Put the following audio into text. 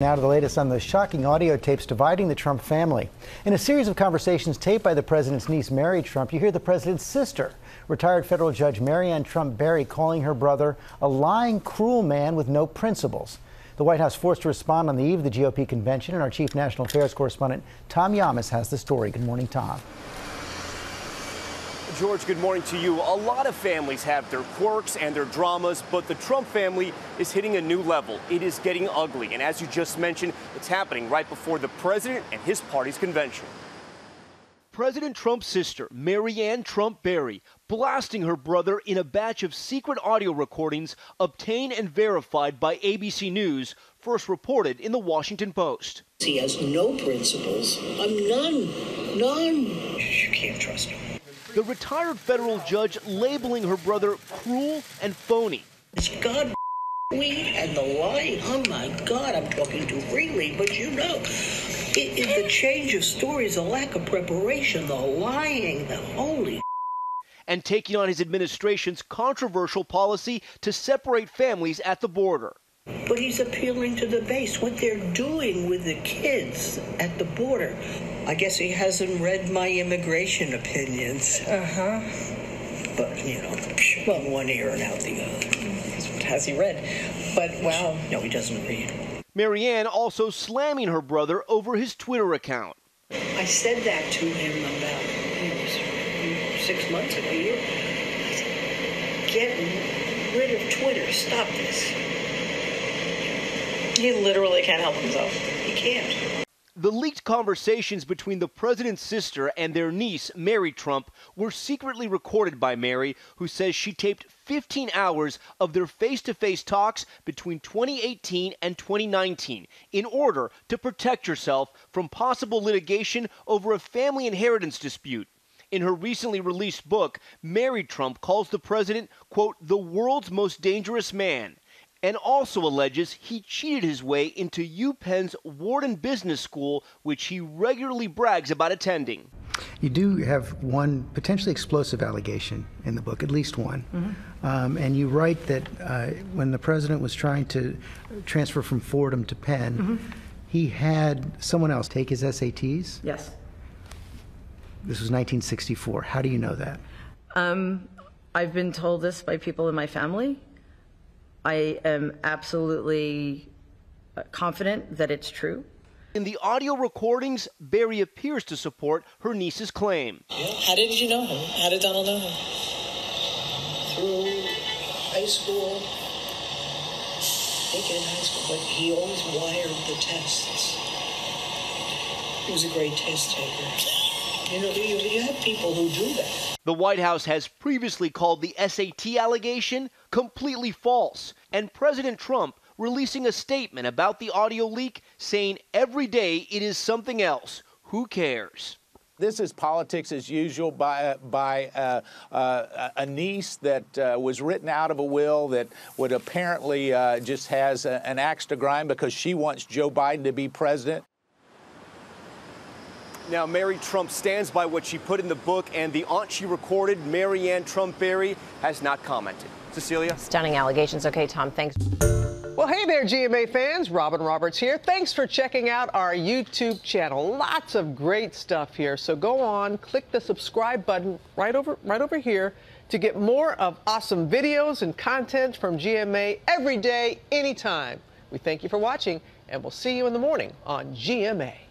Now to the latest on the shocking audio tapes dividing the Trump family. In a series of conversations taped by the president's niece, Mary Trump, you hear the president's sister, retired federal judge Maryanne Trump Barry, calling her brother a lying, cruel man with no principles. The White House forced to respond on the eve of the GOP convention, and our chief national affairs correspondent, Tom Yamas, has the story. Good morning, Tom. George, good morning to you. A lot of families have their quirks and their dramas, but the Trump family is hitting a new level. It is getting ugly, and as you just mentioned, it's happening right before the president and his party's convention. President Trump's sister, Maryanne Trump Barry, blasting her brother in a batch of secret audio recordings obtained and verified by ABC News, first reported in The Washington Post. He has no principles. None. You can't trust him. The retired federal judge labeling her brother cruel and phony. It's God weed and the lie. Oh, my God, I'm talking too freely, but you know, it the change of stories, the lack of preparation, the lying, the holy. And taking on his administration's controversial policy to separate families at the border. But he's appealing to the base, what they're doing with the kids at the border. I guess he hasn't read my immigration opinions. But, you know, well, one ear and out the other. Has he read? But, wow. No, he doesn't read. Maryanne also slamming her brother over his Twitter account. I said that to him about 6 months ago. Get rid of Twitter. Stop this. He literally can't help himself. He can't. The leaked conversations between the president's sister and their niece, Mary Trump, were secretly recorded by Mary, who says she taped 15 hours of their face-to-face talks between 2018 and 2019 in order to protect herself from possible litigation over a family inheritance dispute. In her recently released book, Mary Trump calls the president, quote, the world's most dangerous man, and also alleges he cheated his way into UPenn's Wharton Business School, which he regularly brags about attending. You do have one potentially explosive allegation in the book, at least one. And you write that when the president was trying to transfer from Fordham to Penn, he had someone else take his SATs? Yes. This was 1964. How do you know that? I've been told this by people in my family. I am absolutely confident that it's true. In the audio recordings, Barry appears to support her niece's claim. How did you know him? How did Donald know him? Through high school. I think in high school, but he always wired the tests. He was a great test taker. You know, you have people who do that. The White House has previously called the SAT allegation completely false, and President Trump releasing a statement about the audio leak, saying every day it is something else. Who cares? This is politics as usual by a niece that was written out of a will that would apparently just has an axe to grind because she wants Joe Biden to be president. Now, Mary Trump stands by what she put in the book, and the aunt she recorded, Maryanne Trump Barry, has not commented. Cecilia? Stunning allegations. Okay, Tom, thanks. Well, hey there, GMA fans. Robin Roberts here. Thanks for checking out our YouTube channel. Lots of great stuff here. So go on, click the subscribe button right over here to get more of awesome videos and content from GMA every day, anytime. We thank you for watching, and we'll see you in the morning on GMA.